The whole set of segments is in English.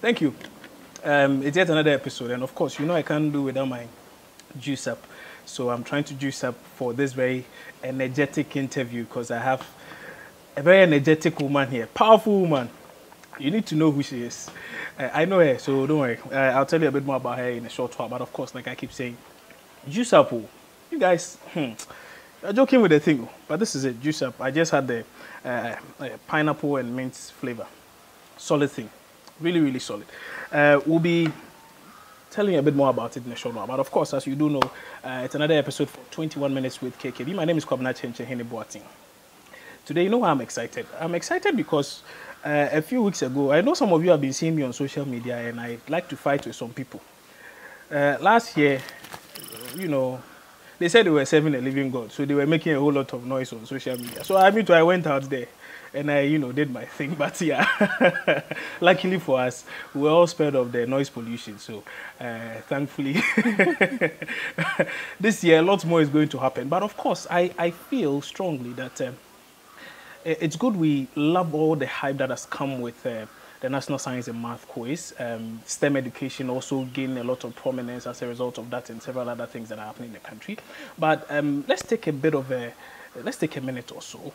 Thank you. It's yet another episode, and of course, you know I can't do without my juice up. So I'm trying to juice up for this very energetic interview because I have a very energetic woman here, powerful woman. You need to know who she is. I know her, so don't worry. I'll tell you a bit more about her in a short while. But of course, like I keep saying, juice up, oh. You guys, you're joking with the thing, but this is it, juice up. I just had the pineapple and mint flavor. Solid thing, really, really solid. We'll be telling you a bit more about it in a short while. But of course, as you do know, it's another episode for 21 Minutes with KKB. My name is Kyenkyenhene Boateng. Today, you know why I'm excited? I'm excited because a few weeks ago, I know some of you have been seeing me on social media, and I like to fight with some people. Last year, you know, they said they were serving a living God, so they were making a whole lot of noise on social media. So I went out there, and I, you know, did my thing. But yeah, luckily for us, we were all spared of the noise pollution. So thankfully, this year, a lot more is going to happen. But of course, I feel strongly that it's good we love all the hype that has come with the National Science and Maths Quiz. STEM education also gained a lot of prominence as a result of that and several other things that are happening in the country. But let's take a minute or so,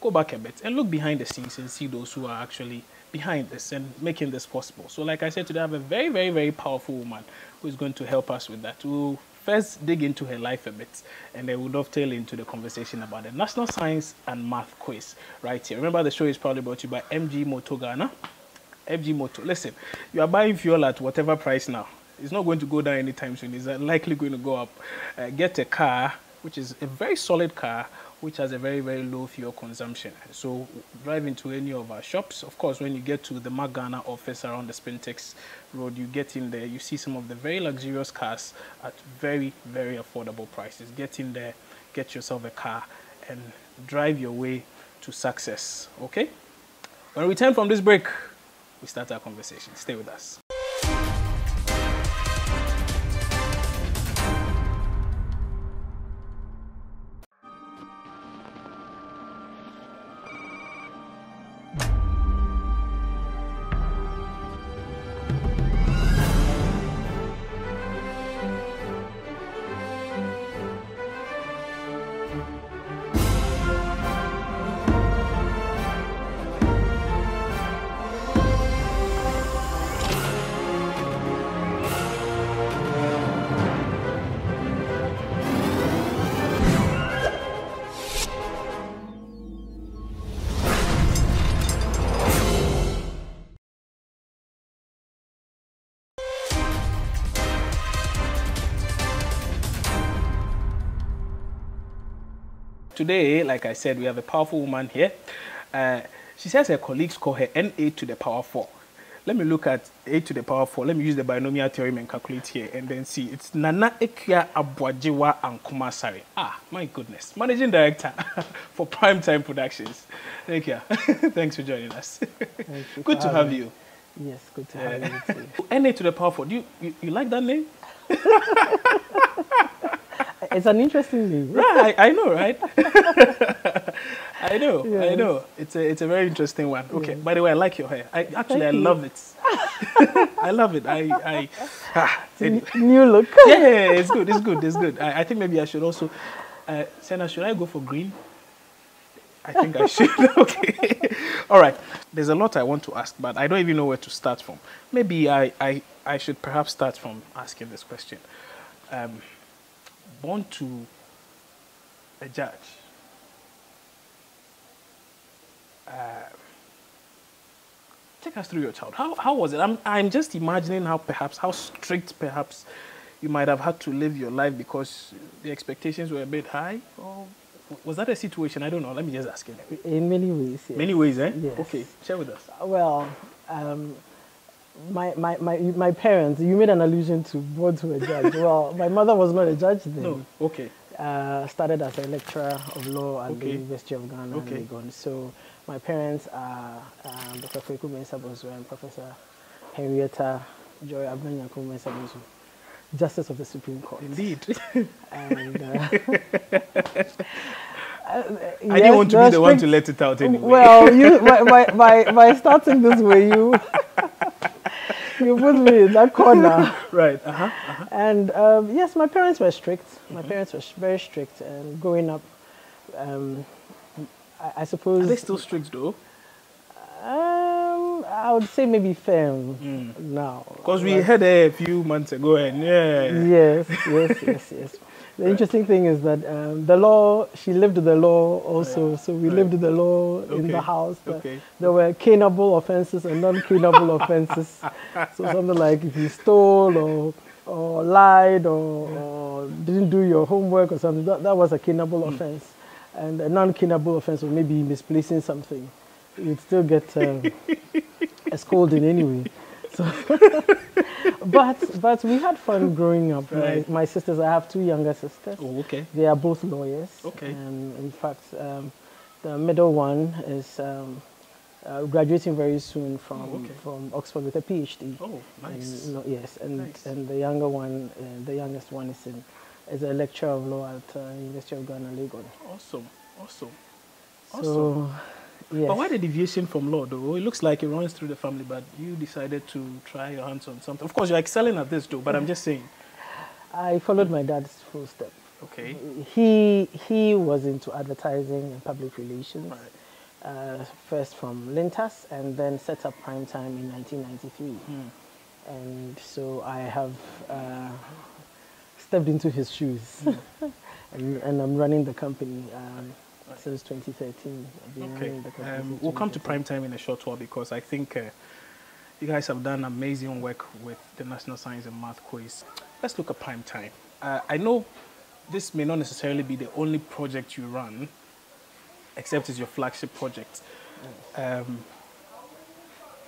go back a bit and look behind the scenes and see those who are actually behind this and making this possible. So like I said today, I have a very, very, very powerful woman who is going to help us with that. We'll first dig into her life a bit, and then we'll dovetail into the conversation about the National Science and Math Quiz right here. Remember, the show is proudly brought to you by MG Motor Ghana. MG Motor, listen, you are buying fuel at whatever price now. It's not going to go down anytime soon. It's likely going to go up. Get a car, which is a very solid car, which has a very, very low fuel consumption. So drive into any of our shops. Of course, when you get to the Mac Ghana office around the Spintex Road, you get in there, you see some of the very luxurious cars at very, very affordable prices. Get in there, get yourself a car, and drive your way to success, okay? When we return from this break, we start our conversation. Stay with us. Today, like I said, we have a powerful woman here. She says her colleagues call her NA to the power 4. Let me look at A to the power 4. Let me use the binomial theorem and calculate here and then see. It's Nana Akua Aboagyewaa Ankomah-Asare. Ah, my goodness. Managing Director for Primetime Productions. Thank you. Thanks for joining us. Thank you. Good to have you. Yes, good to have you too. NA to the power 4. Do you like that name? It's an interesting name. Right, I know, right? I know, yes. I know. It's a very interesting one. Okay, yes. By the way, I like your hair. I love it. I love it. New look. Yeah, it's good, it's good, it's good. I think maybe I should also... Senna, should I go for green? I think I should. Okay. All right. There's a lot I want to ask, but I don't even know where to start from. Maybe I should perhaps start from asking this question. Born to a judge, take us through your child. How was it? I'm just imagining how strict perhaps you might have had to live your life because the expectations were a bit high. Or was that a situation? I don't know. Let me just ask you. In many ways. Yes. Many ways, eh? Yes. Okay, share with us. Well. My parents, you made an allusion to born to a judge. Well, my mother was not a judge then. No, okay. Started as a lecturer of law at the University of Ghana. Okay. And so my parents are Dr. Kwaku Mensa-Bonsu and Professor Henrietta Joy Abenyewaa Mensa-Bonsu, Justice of the Supreme Court. Indeed. And I didn't want to be the one to let it out anyway. Well, you, by starting this way, you put me in that corner. Right. And yes, my parents were strict. My parents were very strict. And growing up, I suppose... Are they still strict though? I would say maybe firm now. Because we had a few months ago and yes. The interesting thing is that the law, she lived the law also, so we lived the law in the house. There were canable offenses and non-canable offenses. So something like if you stole or lied or didn't do your homework or something, that was a canable offense. And a non-canable offense would maybe misplacing something. You'd still get a scolding anyway. So but we had fun growing up. Right. My sisters, I have two younger sisters. Oh, okay. They are both lawyers. Okay. And in fact, the middle one is graduating very soon from Oxford with a PhD. Oh, nice. And, and the younger one, the youngest one, is a lecturer of law at University of Ghana, Lagos. Awesome. So, yes. But why the deviation from law, though? It looks like it runs through the family, but you decided to try your hands on something. Of course, you're excelling at this, though, but I'm just saying. I followed my dad's footsteps. Okay. He was into advertising and public relations, right. First from Lintas, and then set up Primetime in 1993. And so I have stepped into his shoes, and I'm running the company. Since 2013. We'll come to Primetime in a short while because I think you guys have done amazing work with the National Science and Maths Quiz. Let's look at Primetime. I know this may not necessarily be the only project you run, except it's your flagship project. Yes.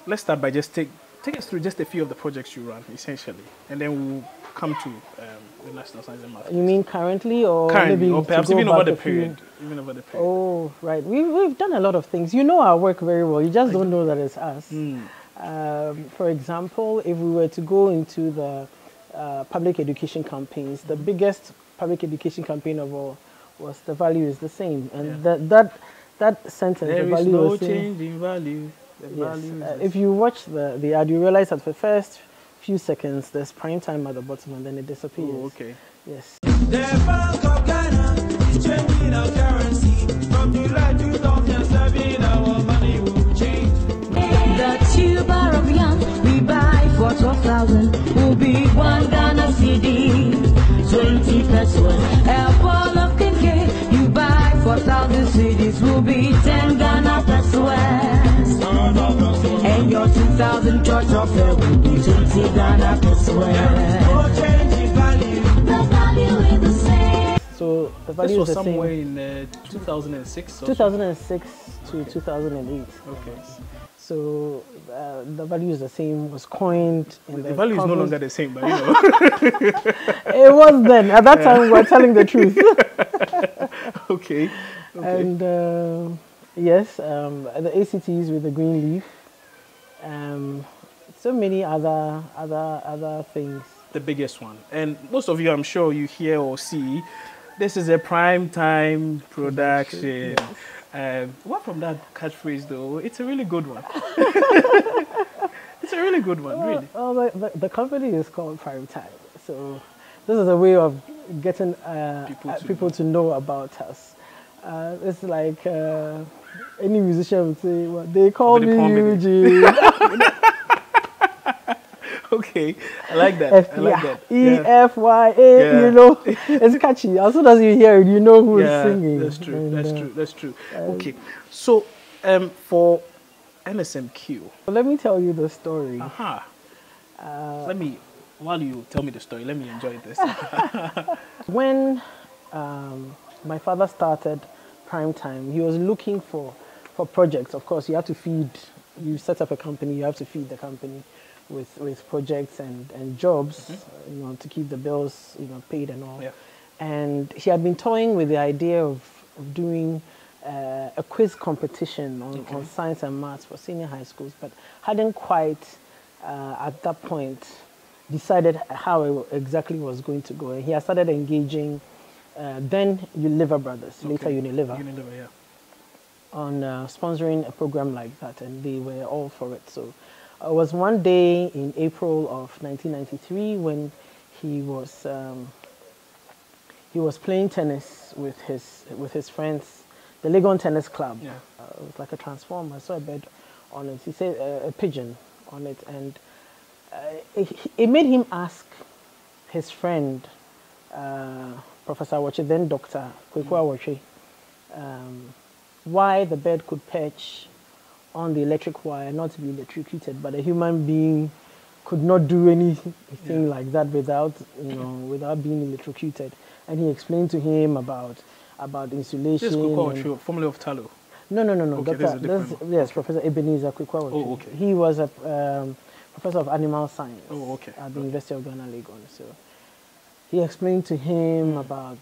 Let's start by just take us through just a few of the projects you run, essentially, and then we'll come to the National Science and Maths. You mean currently or maybe or perhaps even over the period? Even over the period. Oh, right. We've done a lot of things. You know our work very well. You just don't know that it's us. For example, if we were to go into the public education campaigns, the biggest public education campaign of all was the value is the same. And that sentence, there the value is no was change in value. If you watch the ad, you realize that for the first few seconds there's Primetime at the bottom and then it disappears. Oh, okay. Yes. The Bank of Ghana is changing our currency. From July 2007, our money will change. The tuber of young we buy for 12,000 will be one Ghana CD. 20 pesos. A ball of Kyenkyenhene you buy for 1,000 CDs will be 10 Ghana pesos. And your 2,000 church offer will be 20 Ghana pesos. So the value is the same. This was somewhere in 2006? 2006 to 2008. Okay. So the value is the same, was coined. The value is no longer the same, but you know. It was then. At that time, we were telling the truth. Okay. And... yes, the ACTs with the green leaf, so many other things. The biggest one, and most of you, I'm sure you hear or see, this is a Primetime production. Yes. What from that catchphrase though? It's a really good one. It's a really good one, really. The company is called Primetime, so this is a way of getting people to know about us. It's like any musician would say, well, they call me Eugene. Okay, I like that. I like that. EFYA, you know, it's catchy. As soon as you hear it, you know who is singing. That's true. And, that's true. Okay, so for NSMQ, let me tell you the story. While you tell me the story, let me enjoy this. When my father started Primetime, he was looking for projects. Of course, you have to feed, you set up a company, you have to feed the company with projects and jobs, you know, to keep the bills, you know, paid and all. Yeah. And he had been toying with the idea of doing a quiz competition on science and maths for senior high schools, but hadn't quite, at that point, decided how it exactly was going to go. And he had started engaging then Unilever Brothers, okay. Later Unilever. Unilever, yeah. On sponsoring a program like that, and they were all for it. So it was one day in April of 1993 when he was playing tennis with his friends, the Legon Tennis Club. Yeah. It was like a transformer. I saw a bird on it. He said a pigeon on it, and it made him ask his friend, Professor Awoche, then Doctor Kweku Awoche, why the bird could perch on the electric wire, not to be electrocuted, but a human being could not do anything like that without, you know, without being electrocuted. And he explained to him about insulation. This Kweku formerly of Talo. No. Okay, Doctor, yes, Professor Ebenezer Kwaku Owusu-Achaw. Oh, okay. He was a professor of animal science at the University of Ghana, Legon. So he explained to him about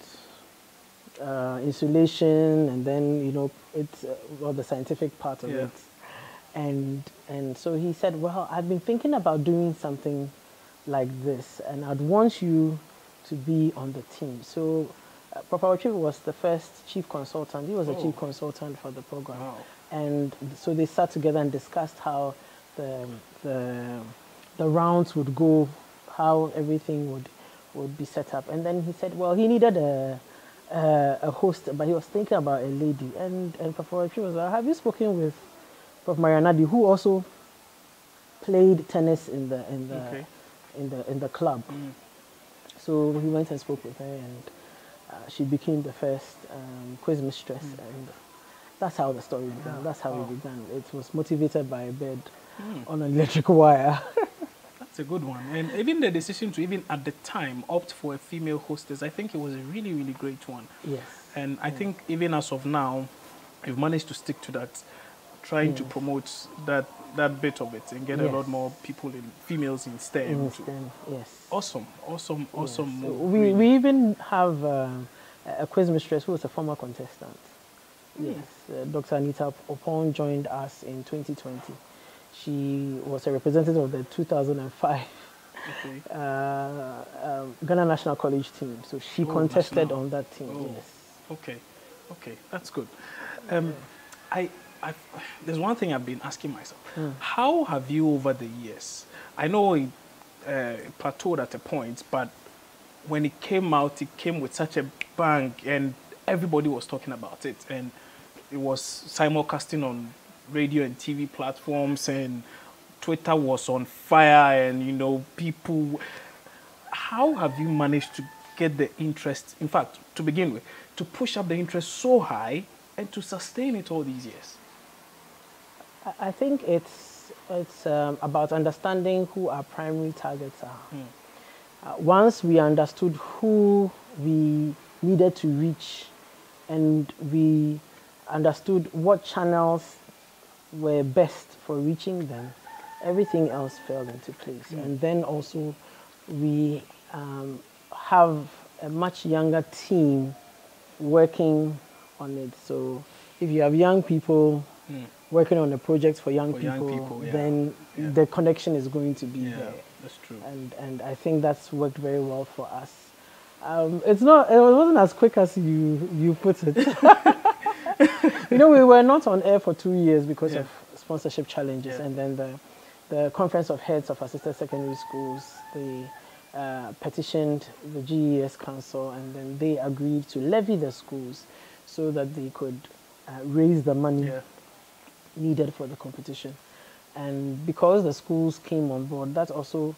insulation, and then, you know, it's well, the scientific part of it. And so he said, well, I've been thinking about doing something like this, and I'd want you to be on the team. So Prof. Awoche was the first chief consultant. He was a chief consultant for the program. Wow. And so they sat together and discussed how the rounds would go, how everything would be set up. And then he said, well, he needed a host, but he was thinking about a lady. And Prof. Awoche was like, have you spoken with Prof. Marianadi, who also played tennis in the club? Mm. So he went and spoke with her, and she became the first quiz mistress, and that's how the story began. That's how it began. It was motivated by a bird on an electric wire. That's a good one. And even the decision to, even at the time, opt for a female hostess, I think it was a really, really great one. Yes. And I think even as of now, we've managed to stick to that, trying to promote that bit of it and get a lot more people, females in STEM. In STEM, yes. Awesome. So we even have a quiz mistress who was a former contestant. Yes, Dr. Anita Opong joined us in 2020. She was a representative of the 2005 Ghana National College team. So she contested on that team. Oh. Yes. Okay, that's good. There's one thing I've been asking myself. How have you, over the years, I know it plateaued at a point, but when it came out, it came with such a bang, and everybody was talking about it, and it was simulcasting on radio and TV platforms, and Twitter was on fire, and, you know, people... How have you managed to get the interest, in fact, to begin with, to push up the interest so high and to sustain it all these years? I think it's about understanding who our primary targets are. Once we understood who we needed to reach, and we understood what channels were best for reaching them, everything else fell into place. And then also we have a much younger team working on it. So if you have young people working on a project for young people then the connection is going to be there. That's true. And I think that's worked very well for us. It wasn't as quick as you put it. You know, we were not on air for 2 years because of sponsorship challenges, and then the Conference of Heads of Assisted Secondary Schools, they petitioned the GES Council, and then they agreed to levy the schools so that they could raise the money needed for the competition. And because the schools came on board, that also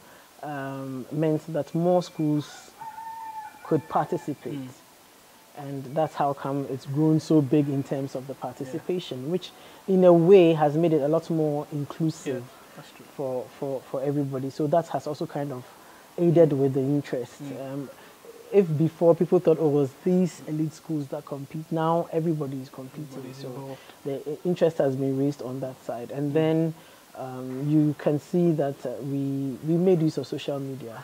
meant that more schools could participate. And that's how come it's grown so big in terms of the participation, which in a way has made it a lot more inclusive for everybody. So that has also kind of aided with the interest. If before people thought, oh, it was these elite schools that compete, now everybody is competing. So the interest has been raised on that side. And then you can see that we made use of social media.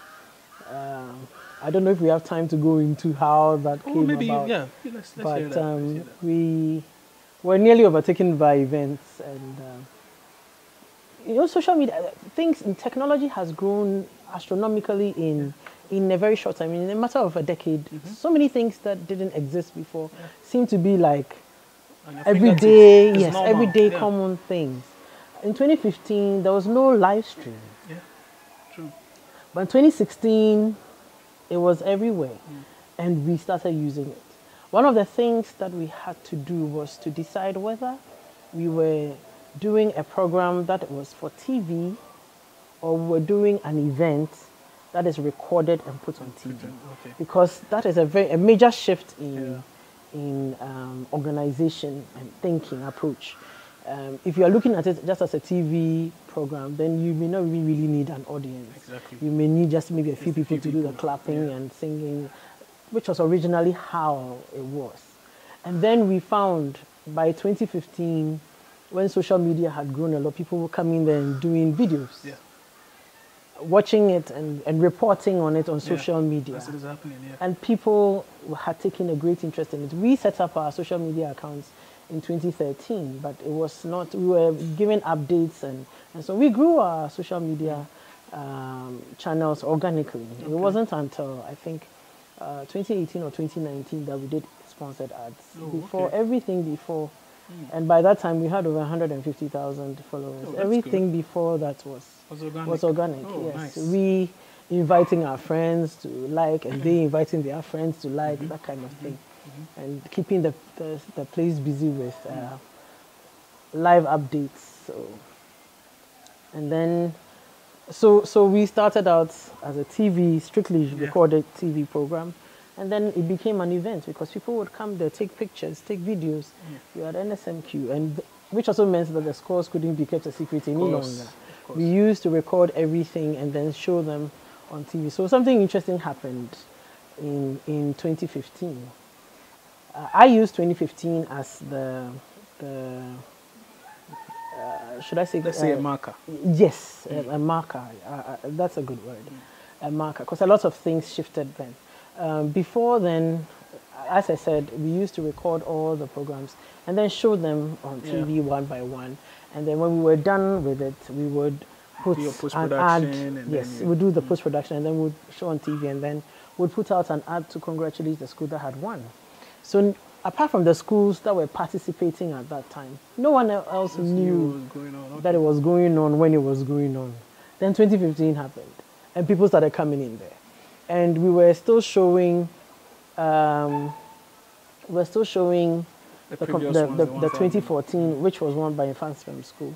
I don't know if we have time to go into how that came about. Let's hear that. We were nearly overtaken by events. And, you know, social media, things in technology has grown astronomically in in a very short time, in a matter of a decade, so many things that didn't exist before seem to be like everyday, everyday common things. In 2015, there was no live stream. Yeah, true. But in 2016, it was everywhere, and we started using it. One of the things that we had to do was to decide whether we were doing a program that was for TV or we were doing an event that is recorded and put on TV. Okay. Because that is a major shift in, organization and thinking approach. If you are looking at it just as a TV program, then you may not really need an audience. Exactly. You may need just maybe a few people to do the clapping and singing, which was originally how it was. And then we found by 2015, when social media had grown a lot, people were coming there and doing videos, watching it and reporting on it on social media. That's what is happening, and people had taken a great interest in it. We set up our social media accounts in 2013, but it was not, we were given updates, and so we grew our social media channels organically. It wasn't until, I think, 2018 or 2019 that we did sponsored ads. Everything before, and by that time we had over 150,000 followers. Everything before that was organic. Oh, yes. Nice. We inviting our friends to like, and they inviting their friends to like, that kind of thing. And keeping the place busy with live updates. So, and then, so we started out as a TV, strictly recorded TV program. And then it became an event because people would come there, take pictures, take videos. You had NSMQ, and which also meant that the scores couldn't be kept a secret any longer. We used to record everything and then show them on TV. So something interesting happened in 2015. I used 2015 as the should I say? Let's say a marker. Yes, a marker. That's a good word. A marker, because a lot of things shifted then. Before then, as I said, we used to record all the programs and then show them on TV one by one. And then when we were done with it, we would put an ad. And we would do the post-production, and then we'd show on TV, and then we'd put out an ad to congratulate the school that had won. So apart from the schools that were participating at that time, no one else knew that it was going on when it was going on. Then 2015 happened, and people started coming in there. And we were still showing, the 2014, which was won by Infants Primary School.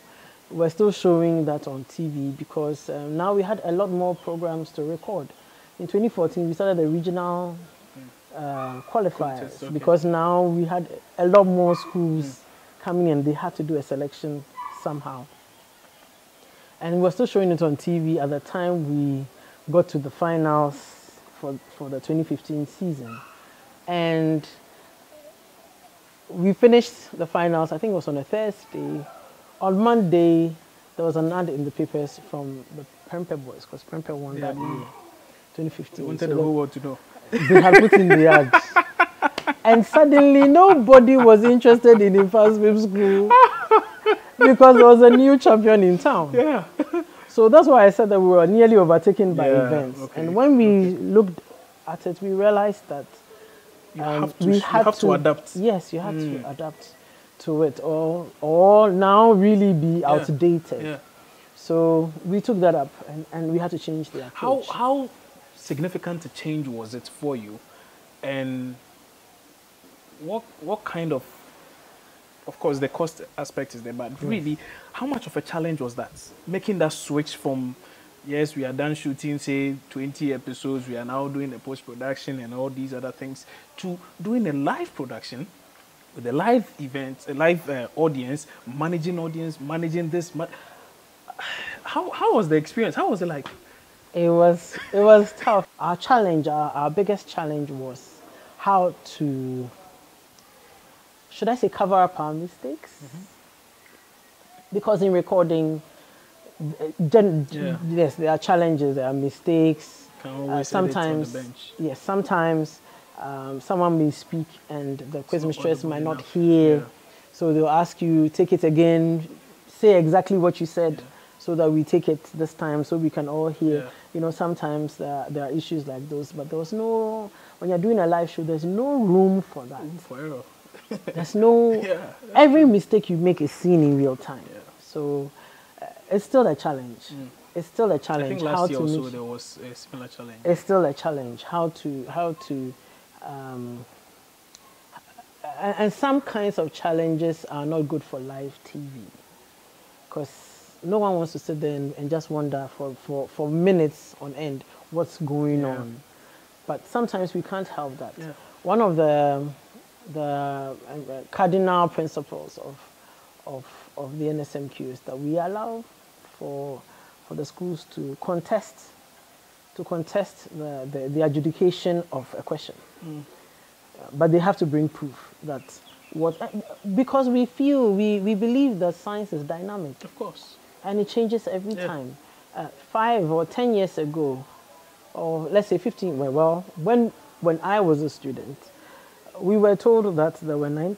We're still showing that on TV because now we had a lot more programs to record. In 2014, we started the regional qualifiers because now we had a lot more schools coming in. They had to do a selection somehow. And we're still showing it on TV. At the time, we got to the finals for the 2015 season. And we finished the finals, I think it was on a Thursday. On Monday, there was an ad in the papers from the Prempe boys, because Prempe won that year, 2015. They wanted the whole world to know. They had put in the ad. And suddenly, nobody was interested in the First Wave School because there was a new champion in town. Yeah. So that's why I said that we were nearly overtaken by events. And when we looked at it, we realized that you have to adapt. Yes, you have to adapt to it, or now really be outdated. Yeah. So we took that up, and we had to change the approach. How significant a change was it for you, and what kind of course the cost aspect is there, but really, how much of a challenge was that? Making that switch from, yes, we are done shooting, say, 20 episodes, we are now doing the post-production and all these other things, to doing a live production with a live event, a live audience, managing this. How was the experience? How was it like? It was tough. Our challenge, our biggest challenge was how to, should I say, cover up our mistakes? Because in recording, yes, there are challenges, there are mistakes. Can always sometimes, on the bench. Yes, sometimes someone may speak and the quiz mistress might not hear. Yeah. So they'll ask you, take it again, say exactly what you said so that we take it this time so we can all hear. Yeah. You know, sometimes there are issues like those, but there was no, when you're doing a live show, there's no room for that. Room for error. There's no, yeah, every mistake you make is seen in real time. Yeah. So it's still a challenge. Mm. It's still a challenge. I think last year also there was a similar challenge. It's still a challenge. And some kinds of challenges are not good for live TV, because no one wants to sit there and just wonder for minutes on end what's going yeah. on. But sometimes we can't help that. Yeah. One of the cardinal principles of the NSMQ is that we allow for the schools to contest the adjudication of a question. Mm. But they have to bring proof that because we believe that science is dynamic. Of course. And it changes every yeah. time. 5 or 10 years ago, or let's say 15, well, when I was a student, we were told that there were 9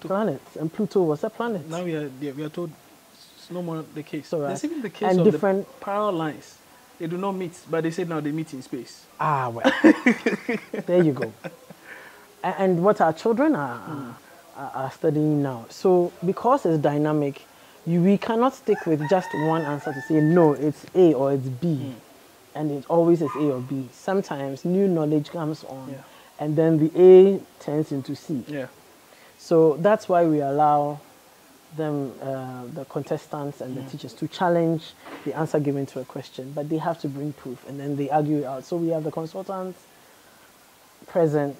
planets, and Pluto was a planet. Now we are told it's no more the case. So, right. There's even the case and of different the parallel lines. They do not meet, but they say now they meet in space. Ah, well. There you go. And what our children are studying now. So because it's dynamic, we cannot stick with just one answer to say, no, it's A or it's B. Mm. And it always is A or B. Sometimes new knowledge comes on, yeah. and then the A turns into C. Yeah. So that's why we allow them, the contestants and yeah. the teachers, to challenge the answer given to a question. But they have to bring proof, and then they argue it out. So we have the consultants present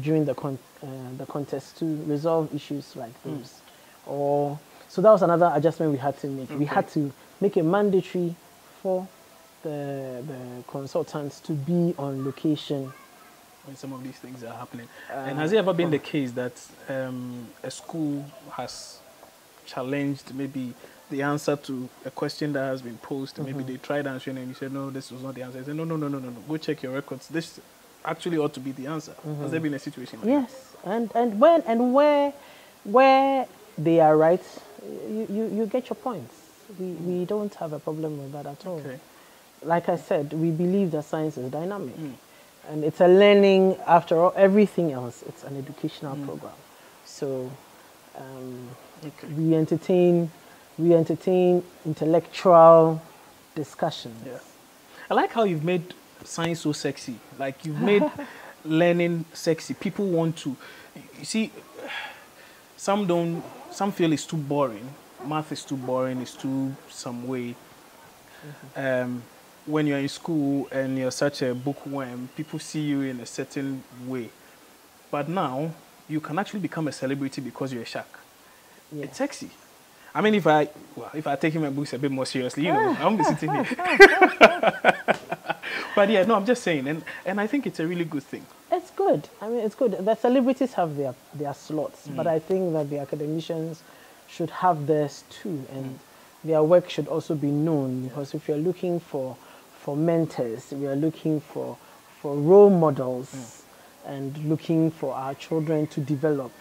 during the contest to resolve issues like those. Mm. So that was another adjustment we had to make. Okay. We had to make it mandatory for the consultants to be on location when some of these things are happening. And has it ever been the case that a school has challenged maybe the answer to a question that has been posed? Mm-hmm. Maybe they tried answering and you said, no, this was not the answer. I said, no, go check your records. This actually ought to be the answer. Mm-hmm. Has there been a situation like yes. that? Yes, and where they are right, you get your points. We don't have a problem with that at all. Okay. Like I said, we believe that science is dynamic. Mm. And it's a learning, after all, everything else, it's an educational mm. program. So okay. we entertain intellectual discussions. Yeah. I like how you've made science so sexy. Like, you've made learning sexy. People want to, you see, some feel it's too boring. Math is too boring, it's too some way. Mm-hmm. When you're in school and you're such a bookworm, people see you in a certain way. But now, you can actually become a celebrity because you're a shark. Yeah. It's sexy. I mean, if I take my books a bit more seriously, you know, I won't be sitting here. But yeah, no, I'm just saying, and I think it's a really good thing. It's good. I mean, it's good. The celebrities have their slots, mm. but I think that the academicians should have theirs too, and mm. their work should also be known, because if you're looking for mentors, we are looking for role models, mm. and looking for our children to develop.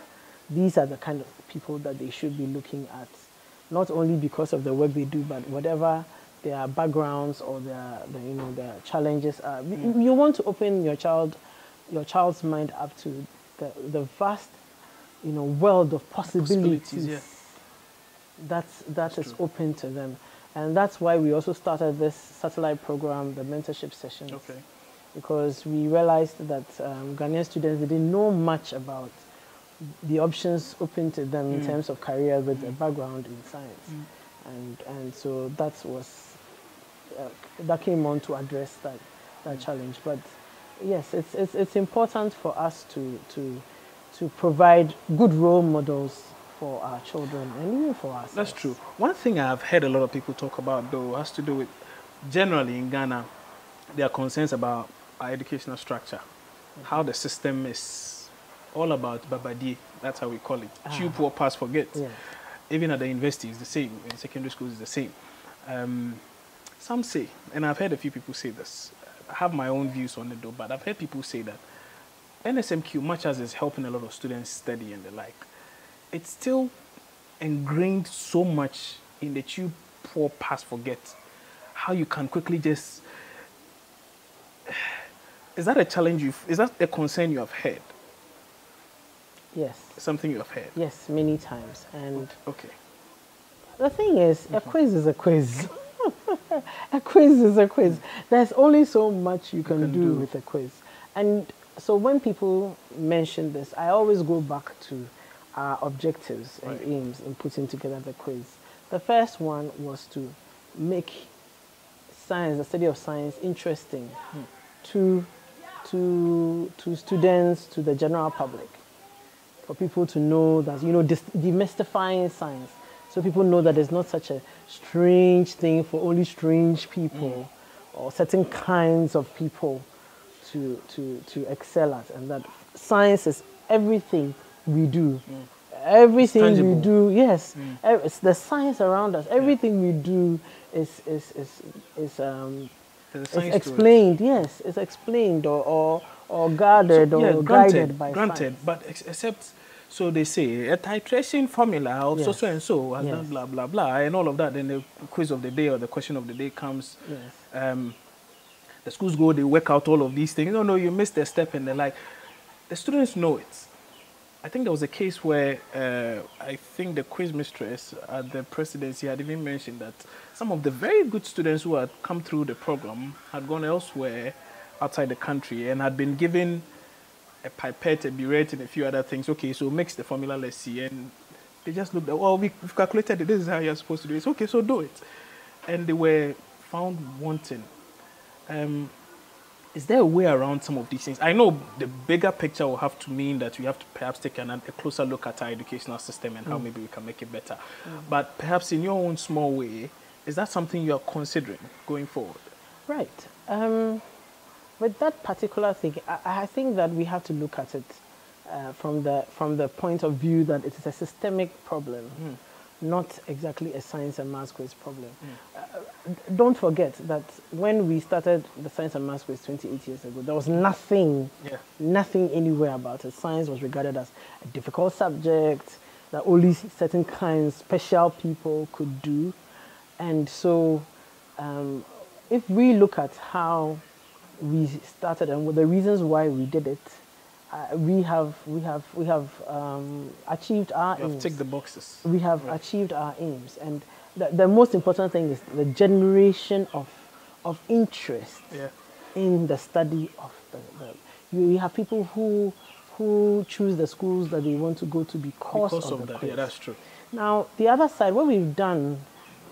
These are the kind of people that they should be looking at, not only because of the work they do, but whatever their backgrounds or their challenges are. Mm. You want to open your child's mind up to the vast, world of possibilities yeah. that is true. Open to them. And that's why we also started this satellite program, the mentorship sessions, okay. because we realized that Ghanaian students didn't know much about the options open to them mm. in terms of career with mm. a background in science. Mm. And so that came on to address that mm. challenge. But yes, it's important for us to provide good role models for our children and even for ourselves. That's true. One thing I've heard a lot of people talk about, though, has to do with, generally in Ghana, there are concerns about our educational structure, mm-hmm. how the system is all about babadi. That's how we call it. Chew, poor, pass, forget. Yeah. Even at the university, it's the same. In secondary school, it's the same. Some say, and I've heard a few people say this, I have my own views on it though, but I've heard people say that NSMQ, much as it's helping a lot of students study and the like, it's still ingrained so much in the chew, fall past forget, how you can quickly just... Is that a challenge you've... Is that a concern you have had? Yes. Something you have had? Yes, many times. And okay. The thing is, mm-hmm. a quiz is a quiz. A quiz is a quiz. There's only so much you can do with a quiz. And so when people mention this, I always go back to our objectives and aims in putting together the quiz. The first one was to make science, the study of science, interesting to students, to the general public, for people to know that, you know, demystifying science. So people know that there's not such a strange thing for only strange people or certain kinds of people to excel at, and that science is everything we do. Everything we do, yes, it's the science around us. Everything we do is explained. Yes, it's explained or guarded or guided by science. But except. So they say a titration formula of so and so has done blah blah blah and all of that. Then the quiz of the day or the question of the day comes. The schools go, they work out all of these things. No, you missed a step, and they're like, the students know it. I think there was a case where I think the quiz mistress at the presidency had even mentioned that some of the very good students who had come through the program had gone elsewhere outside the country and had been given a pipette, a burette, and a few other things. Okay, so mix the formula, let's see. And they just looked at, well, we've calculated it. This is how you're supposed to do it. It's okay, so do it. And they were found wanting. Is there a way around some of these things? I know the bigger picture will have to mean that we have to perhaps take a closer look at our educational system and how maybe we can make it better. But perhaps in your own small way, is that something you are considering going forward? Right. With that particular thing, I think that we have to look at it from the point of view that it is a systemic problem, not exactly a science and maths quiz problem. Don't forget that when we started the science and maths quiz 28 years ago, there was nothing anywhere about it. Science was regarded as a difficult subject that only certain kinds, special people could do. And so if we look at how we started and the reasons why we did it, we have achieved our aims. Ticked the boxes. We have achieved our aims, and the most important thing is the generation of interest in the study of you have people who choose the schools that they want to go to because of that. Yeah, that's true. Now the other side, what we've done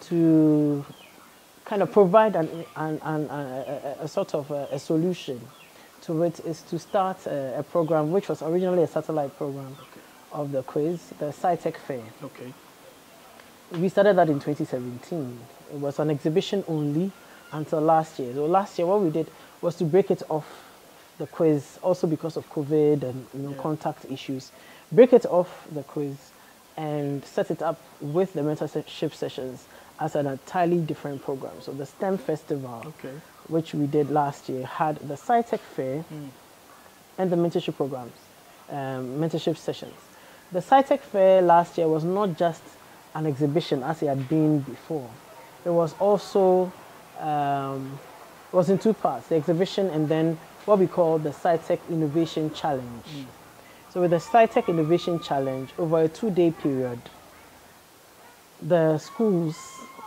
to kind of provide a sort of a solution to it is to start a program which was originally a satellite program of the quiz, the SciTech Fair. Okay. We started that in 2017. It was an exhibition only until last year. So last year what we did was to break it off the quiz, also because of COVID and contact issues. Break it off the quiz and set it up with the mentorship sessions as an entirely different program. So the STEM Festival, which we did last year, had the SciTech Fair and the mentorship programs, mentorship sessions. The SciTech Fair last year was not just an exhibition as it had been before. It was also, was in two parts, the exhibition and then what we call the SciTech Innovation Challenge. So with the SciTech Innovation Challenge, over a 2-day period, the schools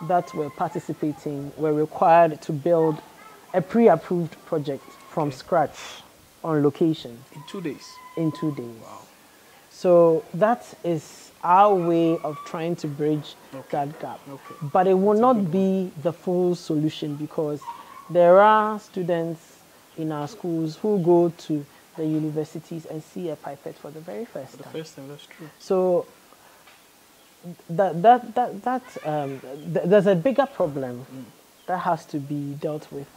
that were participating were required to build a pre-approved project from scratch on location. In 2 days? In 2 days. Wow. So that is our way of trying to bridge that gap. But it will not be the full solution, because there are students in our schools who go to the universities and see a pipette for the very first time. For the first time, that's true. So there's a bigger problem that has to be dealt with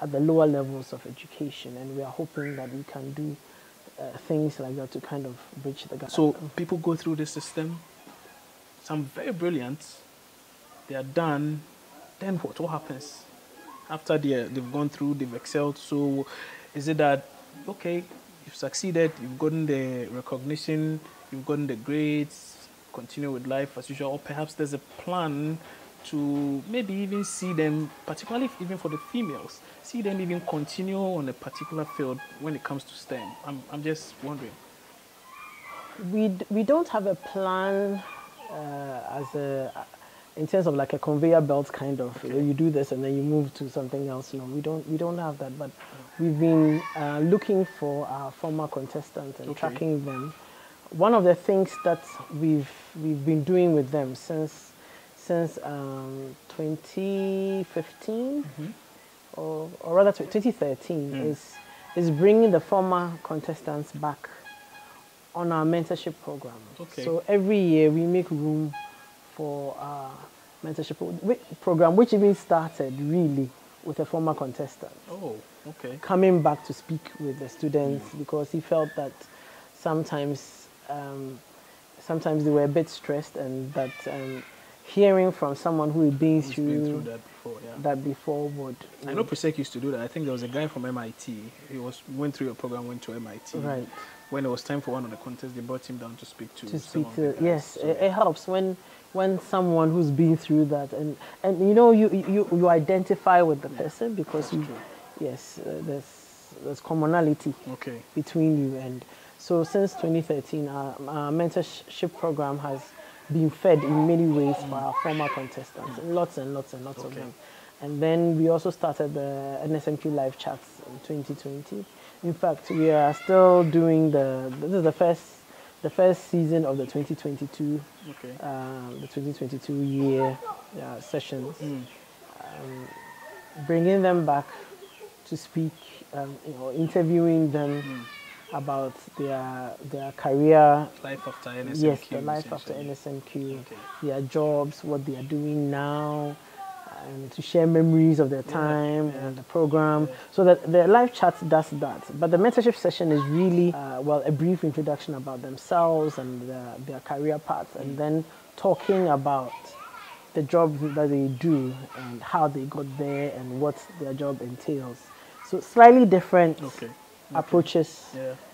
at the lower levels of education, and we are hoping that we can do things like that to kind of bridge the gap. So people go through this system, some very brilliant, they are done, then what happens? After they've gone through, they've excelled, so is it that, okay, you've succeeded, you've gotten the recognition, you've gotten the grades, continue with life as usual, or perhaps there's a plan to maybe even see them, particularly even for the females, see them even continue on a particular field when it comes to STEM? I'm just wondering. We don't have a plan in terms of like a conveyor belt kind of, okay, you do this and then you move to something else. No, we don't have that, but we've been looking for our former contestants and okay, tracking them. One of the things that we've been doing with them since 2015, mm-hmm, or rather 2013, mm, is bringing the former contestants back on our mentorship program. Okay. So every year we make room for our mentorship program, which even started really with a former contestant. Oh, okay. Coming back to speak with the students, mm, because he felt that sometimes they were a bit stressed, and that hearing from someone who had been through that before, yeah, I know Prisek used to do that. I think there was a guy from MIT. He went through a program, went to MIT. Right. When it was time for one of the contests, they brought him down to speak to. Yes, so it helps when someone who's been through that, and you know, you identify with the person, because there's commonality, okay, between you. And so since 2013, our mentorship program has been fed in many ways by our former contestants, lots and lots okay, of them. And then we also started the NSMQ live chats in 2020. In fact, we are still doing this is the first season of the 2022 okay, the 2022 year sessions, mm, bringing them back to speak, interviewing them, mm, about their career, life after NSMQ, okay, their jobs, what they are doing now, and to share memories of their time, yeah, and the program, yeah, so that the live chat does that. But the mentorship session is really, a brief introduction about themselves and their career paths, mm, and then talking about the job that they do and how they got there and what their job entails. So slightly different approaches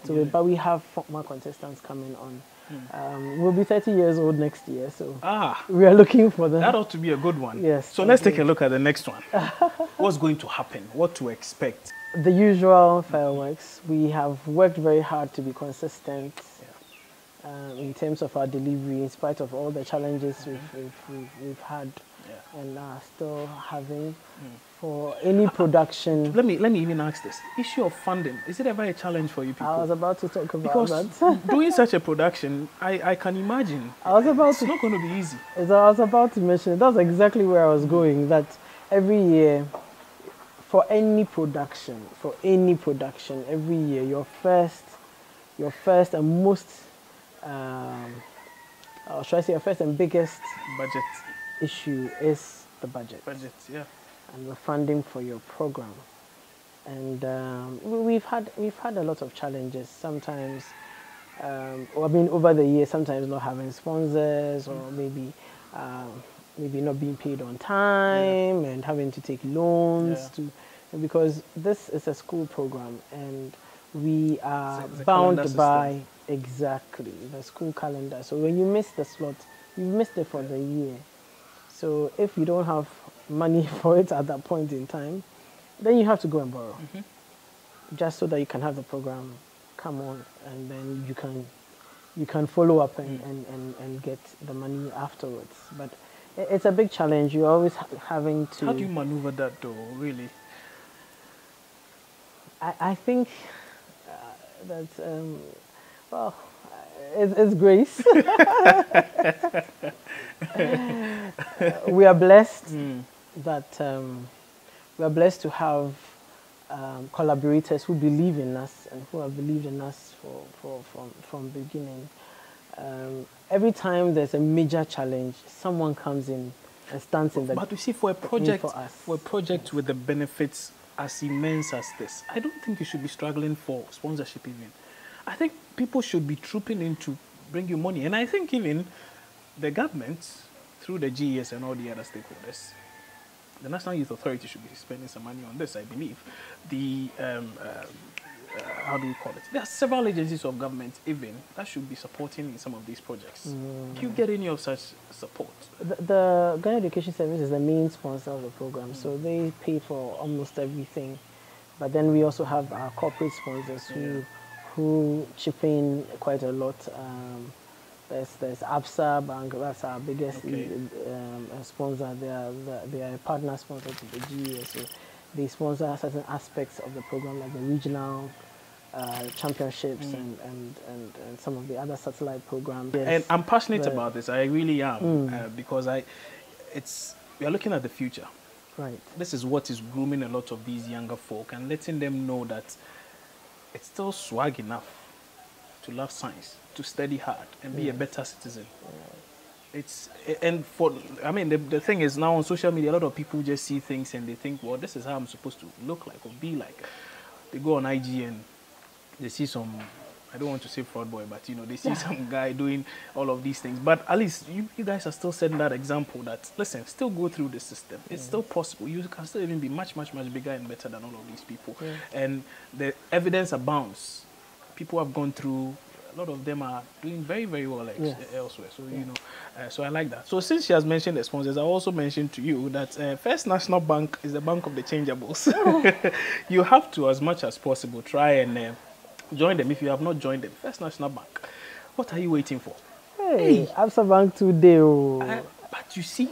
to it, but we have former contestants coming on. We'll be 30 years old next year, so we are looking for them. That ought to be a good one. Yes. So let's take a look at the next one. What's going to happen? What to expect? The usual fireworks. We have worked very hard to be consistent in terms of our delivery, in spite of all the challenges we've had and are still having for any production. Let me even ask this. Issue of funding, is it ever a challenge for you people? I was about to talk about that. Doing such a production, I can imagine. It's not going to be easy. As I was about to mention, that's exactly where I was going, that every year, for any production, every year, your first and most, or should I say your first and biggest budget issue is the budget. And the funding for your program, and we've had a lot of challenges. Sometimes, over the years, sometimes not having sponsors, or maybe not being paid on time, and having to take loans because this is a school program, and we are bound by the school calendar. So when you miss the slot, you missed it for the year. So if you don't have money for it at that point in time, then you have to go and borrow, just so that you can have the program come on, and then you can follow up and get the money afterwards. But it's a big challenge. You're always having to. How do you maneuver that though? Really, I think that it's grace. We are blessed that we are blessed to have collaborators who believe in us and who have believed in us from the beginning. Every time there's a major challenge, someone comes in and stands in the gap. But you see, for a project with the benefits as immense as this, I don't think you should be struggling for sponsorship even. I think people should be trooping in to bring you money, and I think even the government, through the GES and all the other stakeholders, the National Youth Authority should be spending some money on this, I believe. The how do you call it? There are several agencies of government even that should be supporting some of these projects. Do you get any of such support? The Ghana Education Service is the main sponsor of the program, so they pay for almost everything. But then we also have our corporate sponsors who chip in quite a lot. There's Absa Bank, that's our biggest sponsor. They are a partner sponsor to the GEA, so they sponsor certain aspects of the program, like the regional championships and some of the other satellite programs. Yes, and I'm passionate about this. I really am, because we are looking at the future. Right. This is what is grooming a lot of these younger folk and letting them know that it's still swag enough to love science, to study hard and be a better citizen. The thing is, now on social media, a lot of people just see things and they think, well, this is how I'm supposed to look like or be like. They go on IG and they see some, I don't want to say fraud boy, but you know, they see some guy doing all of these things. But at least you guys are still setting that example that, listen, still go through the system. It's still possible. You can still even be much, much, much bigger and better than all of these people. And the evidence abounds. People have gone through, a lot of them are doing very, very well elsewhere. So, you know, so I like that. So since she has mentioned the sponsors, I also mentioned to you that First National Bank is the bank of the changeables. You have to, as much as possible, try and... join them if you have not joined them. First National Bank. What are you waiting for? Hey, Absa Bank today. But you see,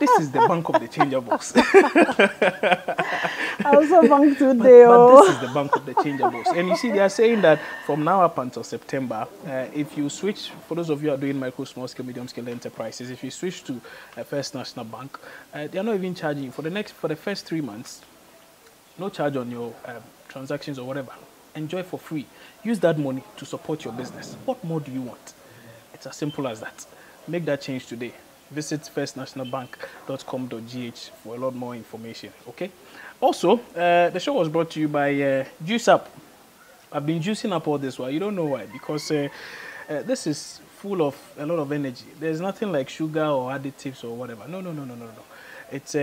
this is the bank of the changeables. Absa Bank today. But this is the bank of the changeables. And you see, they are saying that from now up until September, if you switch, for those of you who are doing micro, small scale, medium scale enterprises, if you switch to First National Bank, they are not even charging for the first 3 months. No charge on your transactions or whatever. Enjoy for free. Use that money to support your business. What more do you want? It's as simple as that. Make that change today. Visit firstnationalbank.com.gh for a lot more information, okay? Also, the show was brought to you by Juice Up. I've been juicing up all this while. You don't know why, because this is full of a lot of energy. There's nothing like sugar or additives or whatever. No. It's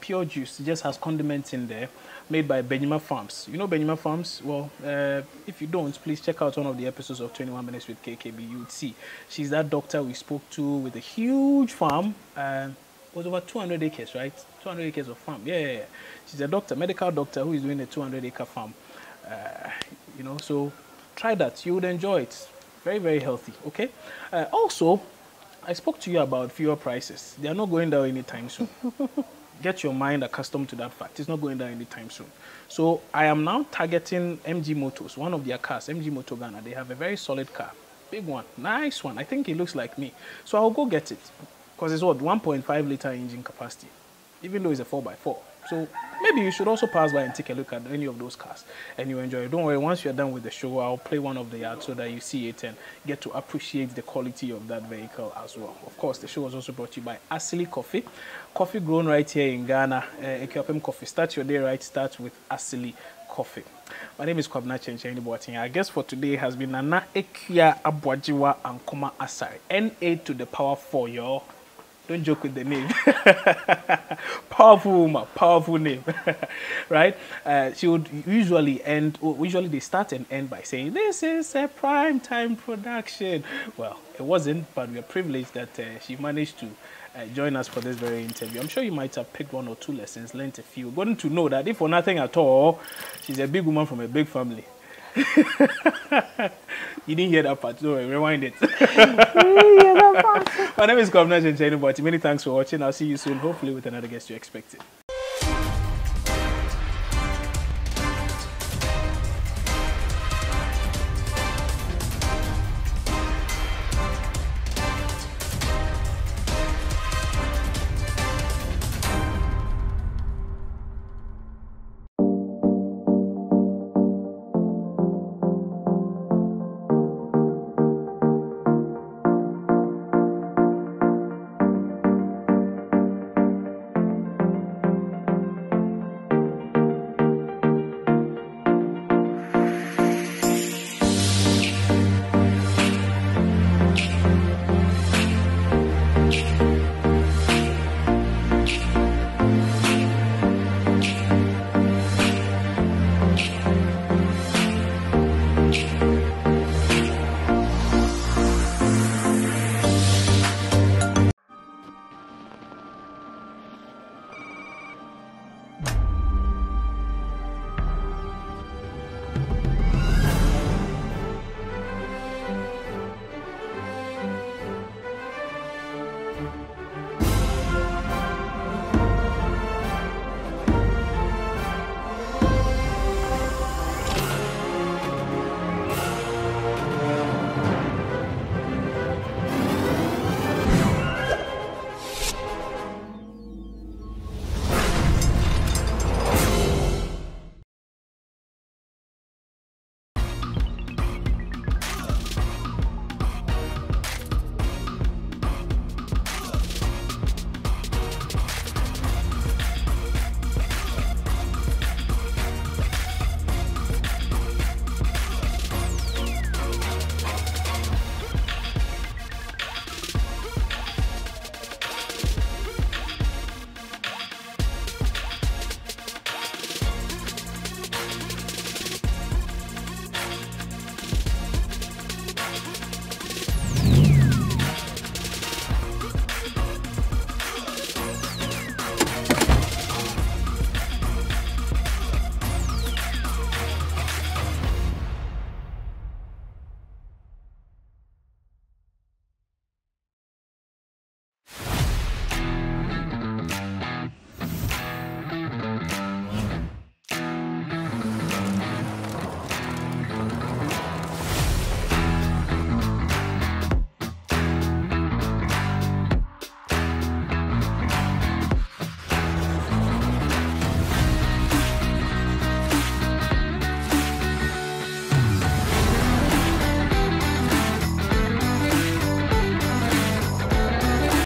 pure juice. It just has condiments in there, made by Benjamin Farms. You know Benjamin Farms? Well, if you don't, please check out one of the episodes of 21 Minutes with KKB. You'd see. She's that doctor we spoke to with a huge farm. It was over 200 acres, right? 200 acres of farm. Yeah. She's a doctor, medical doctor, who is doing a 200-acre farm. You know, so try that. You would enjoy it. Very, very healthy, okay? Also, I spoke to you about fuel prices. They are not going down anytime soon. Get your mind accustomed to that fact. It's not going down anytime soon. So I am now targeting MG Motors, one of their cars, MG Motor Ghana. They have a very solid car. Big one. Nice one. I think it looks like me. So I'll go get it. Because it's what? 1.5 litre engine capacity. Even though it's a 4x4. So maybe you should also pass by and take a look at any of those cars. And you enjoy it. Don't worry, once you're done with the show, I'll play one of the yards so that you see it and get to appreciate the quality of that vehicle as well. Of course, the show was also brought to you by Asili Coffee. Coffee grown right here in Ghana. Ekuapem Coffee. Start your day right. Start with Asili Coffee. My name is Kwaku Mensa-Bonsu Boateng. Our guest for today has been Nana Akua Aboagyewaa Ankomah-Asare. N-A to the power 4, y'all. Don't joke with the name. Powerful woman, powerful name, right? She would usually end, they start and end by saying, this is a primetime production. Well, it wasn't, but we are privileged that she managed to join us for this very interview. I'm sure you might have picked one or two lessons, learned a few, gotten to know that if for nothing at all, she's a big woman from a big family. You didn't hear that part, don't worry, rewind it. My name is Kwaku Mensa-Bonsu. Many thanks for watching. I'll see you soon, hopefully with another guest you expected.